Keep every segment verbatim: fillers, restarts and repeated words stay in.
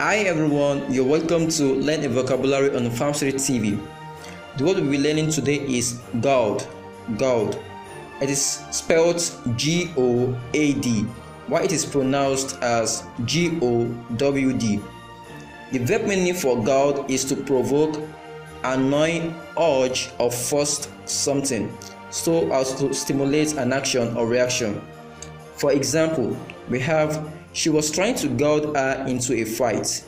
Hi everyone, you're welcome to Learn a Vocabulary on Farm Street T V. The word we'll be learning today is gourd. Gourd. It is spelled G O A D, while it is pronounced as G O W D. The verb meaning for gourd is to provoke, annoy, urge, or force something so as to stimulate an action or reaction. For example, we have she was trying to goad her into a fight.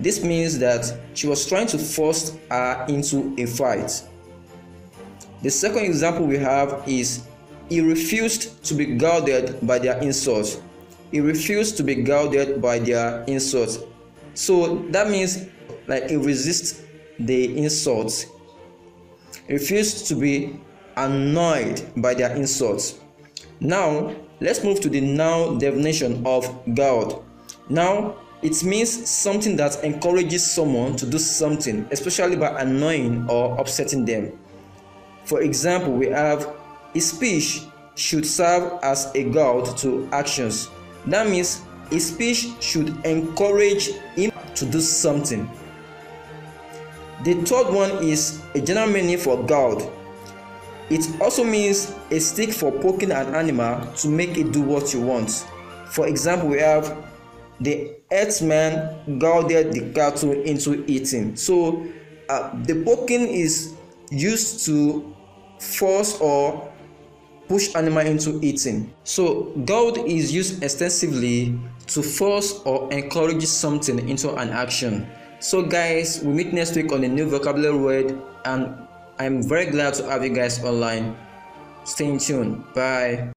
This means that she was trying to force her into a fight. The second example we have is he refused to be goaded by their insults. He refused to be goaded by their insults. So that means like he resists the insults. He refused to be annoyed by their insults. Now, let's move to the noun definition of goad. Now, it means something that encourages someone to do something, especially by annoying or upsetting them. For example, we have his speech should serve as a goad to actions. That means his speech should encourage him to do something. The third one is a general meaning for goad. It also means a stick for poking an animal to make it do what you want. For example, we have the herdsman goaded the cattle into eating. So uh, the poking is used to force or push animal into eating. So goad is used extensively to force or encourage something into an action. So guys, we meet next week on a new vocabulary word, and I'm very glad to have you guys online. Stay tuned. Bye.